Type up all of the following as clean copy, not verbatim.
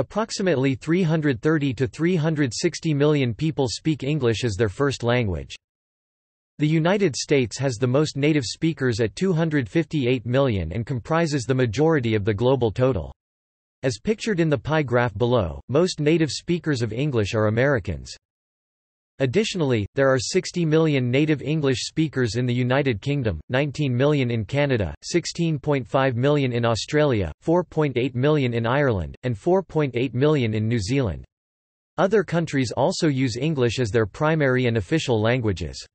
Approximately 330 to 360 million people speak English as their first language. The United States has the most native speakers at 258 million and comprises the majority of the global total. As pictured in the pie graph below, most native speakers of English are Americans. Additionally, there are 60 million native English speakers in the United Kingdom, 19 million in Canada, 16.5 million in Australia, 4.8 million in Ireland, and 4.8 million in New Zealand. Other countries also use English as their primary and official languages.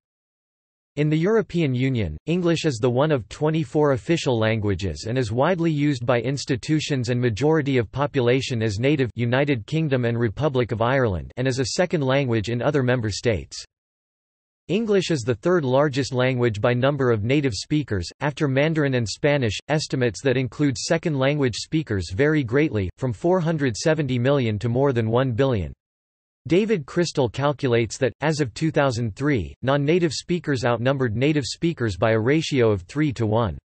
In the European Union, English is the one of 24 official languages and is widely used by institutions and majority of population as native United Kingdom and Republic of Ireland and as a second language in other member states. English is the third largest language by number of native speakers, after Mandarin and Spanish. Estimates that include second language speakers vary greatly, from 470 million to more than 1 billion. David Crystal calculates that, as of 2003, non-native speakers outnumbered native speakers by a ratio of 3 to 1.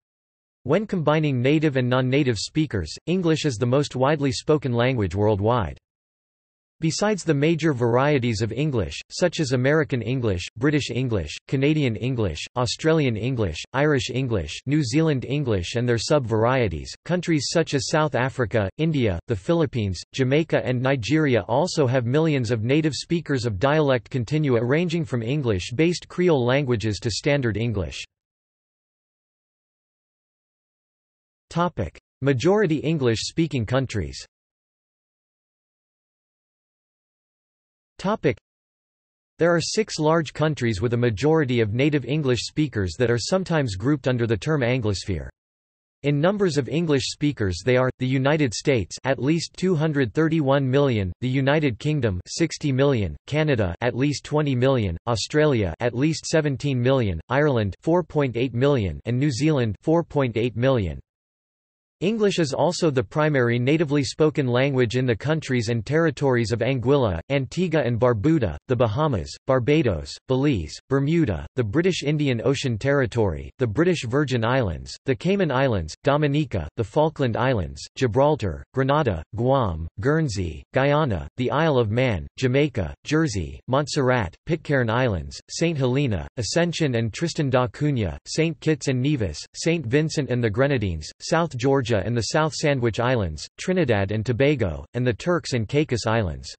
When combining native and non-native speakers, English is the most widely spoken language worldwide. Besides the major varieties of English, such as American English, British English, Canadian English, Australian English, Irish English, New Zealand English and their sub-varieties, countries such as South Africa, India, the Philippines, Jamaica and Nigeria also have millions of native speakers of dialect continua ranging from English-based Creole languages to Standard English. Topic: Majority English-speaking countries. There are 6 large countries with a majority of native English speakers that are sometimes grouped under the term Anglosphere. In numbers of English speakers they are, the United States at least 231 million, the United Kingdom 60 million, Canada at least 20 million, Australia at least 17 million, Ireland 4.8 million and New Zealand 4.8 million. English is also the primary natively spoken language in the countries and territories of Anguilla, Antigua and Barbuda, the Bahamas, Barbados, Belize, Bermuda, the British Indian Ocean Territory, the British Virgin Islands, the Cayman Islands, Dominica, the Falkland Islands, Gibraltar, Grenada, Guam, Guernsey, Guyana, the Isle of Man, Jamaica, Jersey, Montserrat, Pitcairn Islands, St. Helena, Ascension and Tristan da Cunha, St. Kitts and Nevis, St. Vincent and the Grenadines, South Georgia and the South Sandwich Islands, Trinidad and Tobago, and the Turks and Caicos Islands.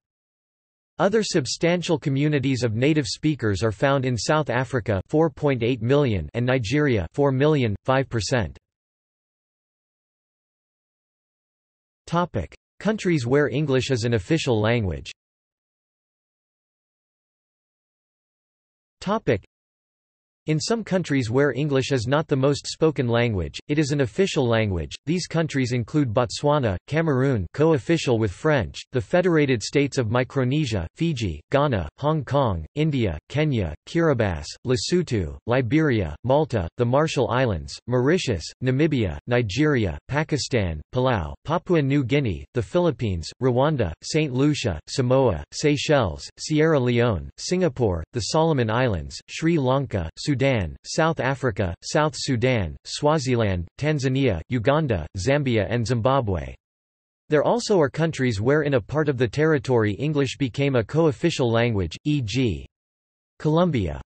Other substantial communities of native speakers are found in South Africa 4.8 million and Nigeria 4 million, 5%. Topic: Countries where English is an official language. Topic: In some countries where English is not the most spoken language, it is an official language. These countries include Botswana, Cameroon, co-official with French, the Federated States of Micronesia, Fiji, Ghana, Hong Kong, India, Kenya, Kiribati, Lesotho, Liberia, Malta, the Marshall Islands, Mauritius, Namibia, Nigeria, Pakistan, Palau, Papua New Guinea, the Philippines, Rwanda, Saint Lucia, Samoa, Seychelles, Sierra Leone, Singapore, the Solomon Islands, Sri Lanka, Sudan, South Africa, South Sudan, Swaziland, Tanzania, Uganda, Zambia and Zimbabwe. There also are countries where in a part of the territory English became a co-official language, e.g. Colombia's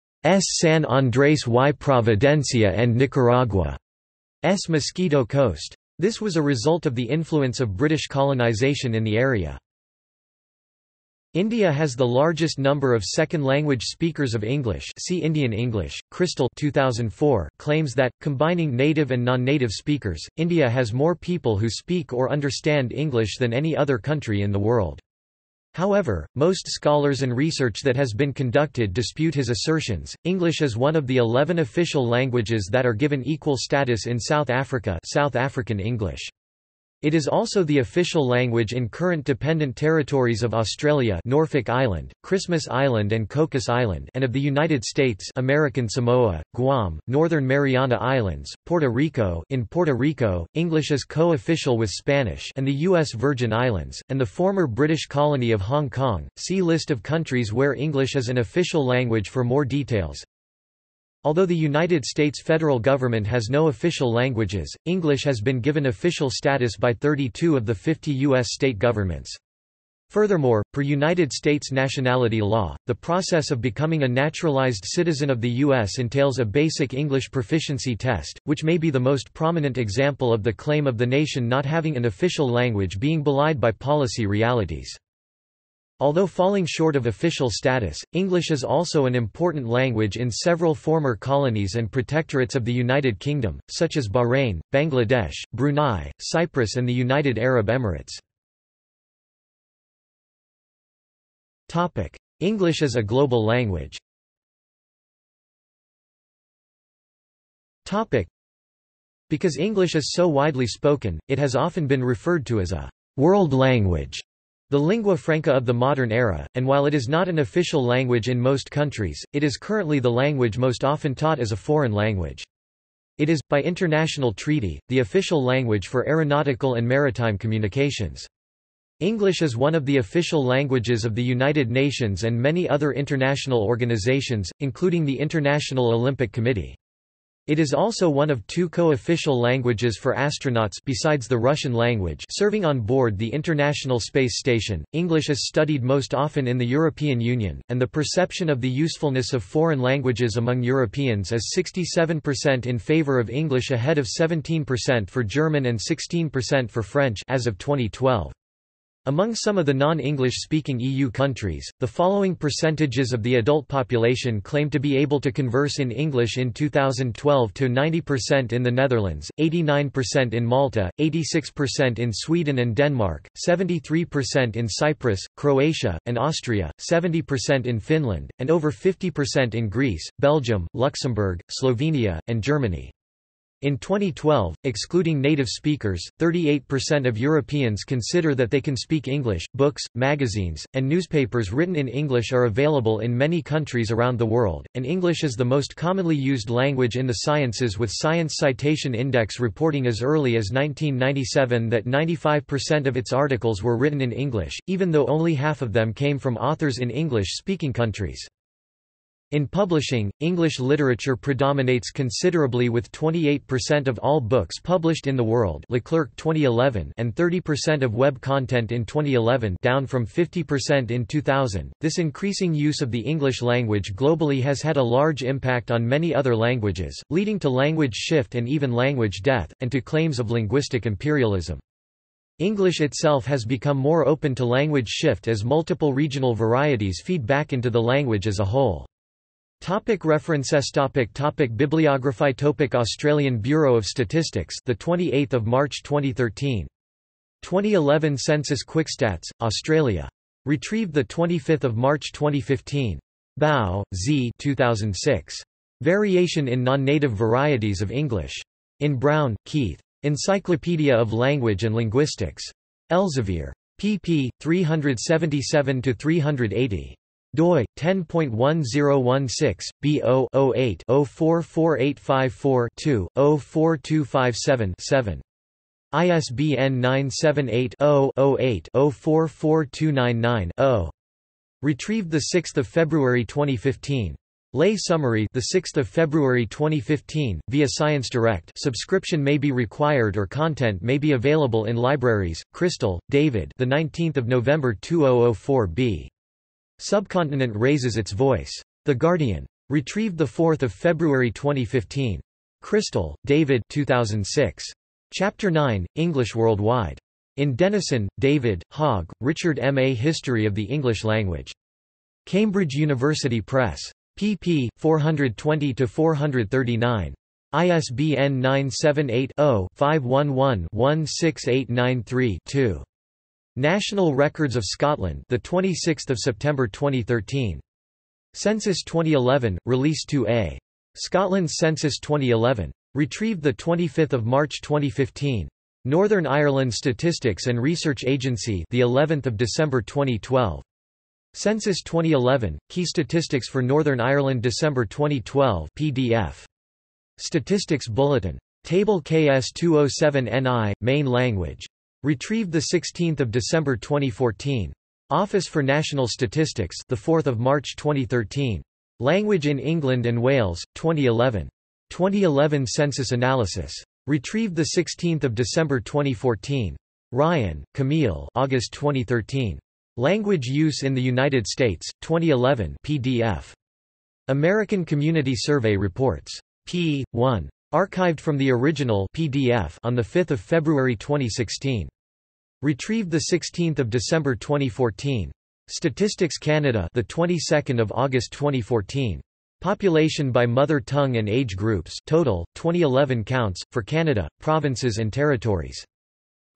San Andrés y Providencia and Nicaragua's Mosquito Coast. This was a result of the influence of British colonization in the area. India has the largest number of second-language speakers of English. See Indian English. Crystal 2004 claims that, combining native and non-native speakers, India has more people who speak or understand English than any other country in the world. However, most scholars and research that has been conducted dispute his assertions. English is one of the 11 official languages that are given equal status in South Africa, South African English. It is also the official language in current dependent territories of Australia, Norfolk Island, Christmas Island and Cocos Island, and of the United States, American Samoa, Guam, Northern Mariana Islands, Puerto Rico. In Puerto Rico, English is co-official with Spanish and the US Virgin Islands and the former British colony of Hong Kong. See list of countries where English is an official language for more details. Although the United States federal government has no official languages, English has been given official status by 32 of the 50 U.S. state governments. Furthermore, per United States nationality law, the process of becoming a naturalized citizen of the U.S. entails a basic English proficiency test, which may be the most prominent example of the claim of the nation not having an official language being belied by policy realities. Although falling short of official status, English is also an important language in several former colonies and protectorates of the United Kingdom, such as Bahrain, Bangladesh, Brunei, Cyprus and the United Arab Emirates. English as a global language. Because English is so widely spoken, it has often been referred to as a world language, the lingua franca of the modern era, and while it is not an official language in most countries, it is currently the language most often taught as a foreign language. It is, by international treaty, the official language for aeronautical and maritime communications. English is one of the official languages of the United Nations and many other international organizations, including the International Olympic Committee. It is also one of two co-official languages for astronauts besides the Russian language serving on board the International Space Station. English is studied most often in the European Union, and the perception of the usefulness of foreign languages among Europeans is 67% in favor of English ahead of 17% for German and 16% for French as of 2012. Among some of the non-English-speaking EU countries, the following percentages of the adult population claim to be able to converse in English in 2012 to 90% in the Netherlands, 89% in Malta, 86% in Sweden and Denmark, 73% in Cyprus, Croatia, and Austria, 70% in Finland, and over 50% in Greece, Belgium, Luxembourg, Slovenia, and Germany. In 2012, excluding native speakers, 38% of Europeans consider that they can speak English. Books, magazines, and newspapers written in English are available in many countries around the world, and English is the most commonly used language in the sciences, with Science Citation Index reporting as early as 1997 that 95% of its articles were written in English, even though only half of them came from authors in English-speaking countries. In publishing, English literature predominates considerably with 28% of all books published in the world Leclerc 2011 and 30% of web content in 2011, down from 50% in 2000. This increasing use of the English language globally has had a large impact on many other languages, leading to language shift and even language death, and to claims of linguistic imperialism. English itself has become more open to language shift as multiple regional varieties feed back into the language as a whole. Topic references. Topic bibliography. Topic Australian Bureau of Statistics, the 28th of March 2013. 2011 Census Quickstats, Australia. Retrieved the 25th of March 2015. Bao, Z. 2006. Variation in non-native varieties of English. In Brown, Keith. Encyclopedia of Language and Linguistics. Elsevier. Pp. 377–380. DOI 10.1016/BO/08/044854-2/04257-7. ISBN 978-0-08-044299-0. Retrieved the 6th of February 2015. Lay summary, the 6th of February 2015, via Science Direct. Subscription may be required or content may be available in libraries. Crystal, David. The 19th of November 2004b. Subcontinent Raises Its Voice. The Guardian. Retrieved 4 February 2015. Crystal, David 2006. Chapter 9, English Worldwide. In Denison, David, Hogg, Richard M. A History of the English Language. Cambridge University Press. Pp. 420–439. ISBN 978-0-511-16893-2. National Records of Scotland, the 26th of September 2013. Census 2011, Release 2A. Scotland's Census 2011. Retrieved the 25th of March 2015. Northern Ireland Statistics and Research Agency, the 11th of December 2012. Census 2011, Key Statistics for Northern Ireland, December 2012, PDF. Statistics Bulletin. Table KS207NI, Main Language. Retrieved the 16th of December 2014. Office for National Statistics, the 4th of March 2013. Language in England and Wales, 2011. 2011 Census Analysis. Retrieved the 16th of December 2014. Ryan, Camille. August 2013. Language Use in the United States, 2011 PDF. American Community Survey Reports. p. 1. Archived from the original PDF on 5 February 2016. Retrieved 16 December 2014. Statistics Canada, 22 August 2014. Population by mother tongue and age groups total, 2011 counts, for Canada, provinces and territories.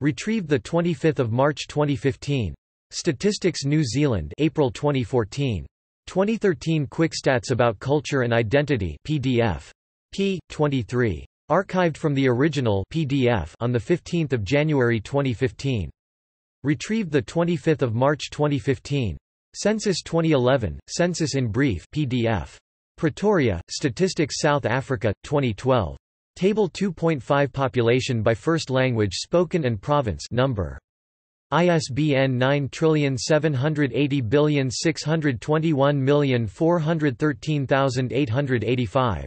Retrieved 25 March 2015. Statistics New Zealand, April 2014. 2013 Quickstats About Culture and Identity PDF. p. 23. Archived from the original PDF on 15 January 2015. Retrieved 25 March 2015. Census 2011, Census in Brief PDF. Pretoria, Statistics South Africa, 2012. Table 2.5 Population by First Language Spoken and Province number. ISBN 9780621413885.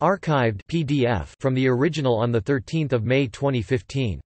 Archived PDF from the original on 13 May 2015.